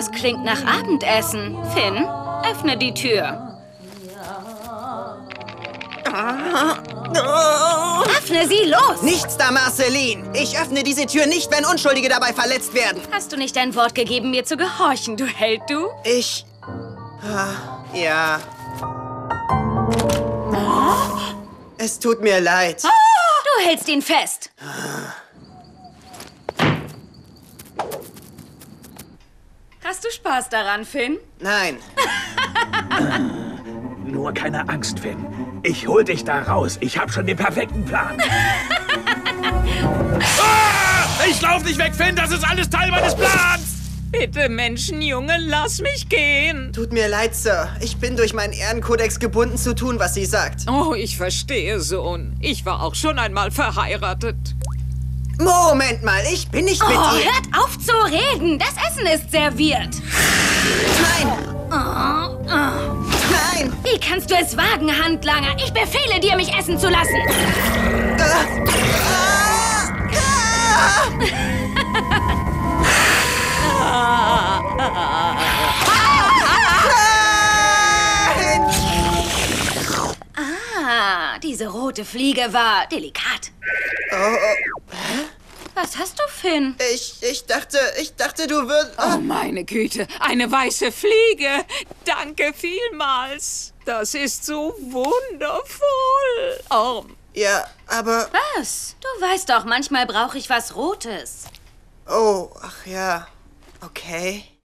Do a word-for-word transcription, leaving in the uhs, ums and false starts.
Das klingt nach Abendessen. Finn, öffne die Tür. Öffne sie, los! Nichts da, Marceline! Ich öffne diese Tür nicht, wenn Unschuldige dabei verletzt werden. Hast du nicht dein Wort gegeben, mir zu gehorchen, du Held, du? Ich... Ja... Es tut mir leid. Du hältst ihn fest. Hast du Spaß daran, Finn? Nein. Nur keine Angst, Finn. Ich hol dich da raus. Ich hab schon den perfekten Plan. Ah! Ich lauf nicht weg, Finn. Das ist alles Teil meines Plans. Bitte, Menschenjunge, lass mich gehen. Tut mir leid, Sir. Ich bin durch meinen Ehrenkodex gebunden zu tun, was sie sagt. Oh, ich verstehe, Sohn. Ich war auch schon einmal verheiratet. Moment mal, ich bin nicht mit oh, ihr. Hört auf zu reden. Das Essen ist serviert. Nein. Oh, oh. Nein. Wie kannst du es wagen, Handlanger? Ich befehle dir, mich essen zu lassen. Ah. Ah. Ah. Ah, diese rote Fliege war delikat. Oh, oh. Hä? Was hast du, Finn? Ich, ich dachte, ich dachte, du würdest... Oh. Oh, meine Güte, eine weiße Fliege. Danke vielmals. Das ist so wundervoll. Oh. Ja, aber... Was? Du weißt doch, manchmal brauche ich was Rotes. Oh, ach ja. Okay.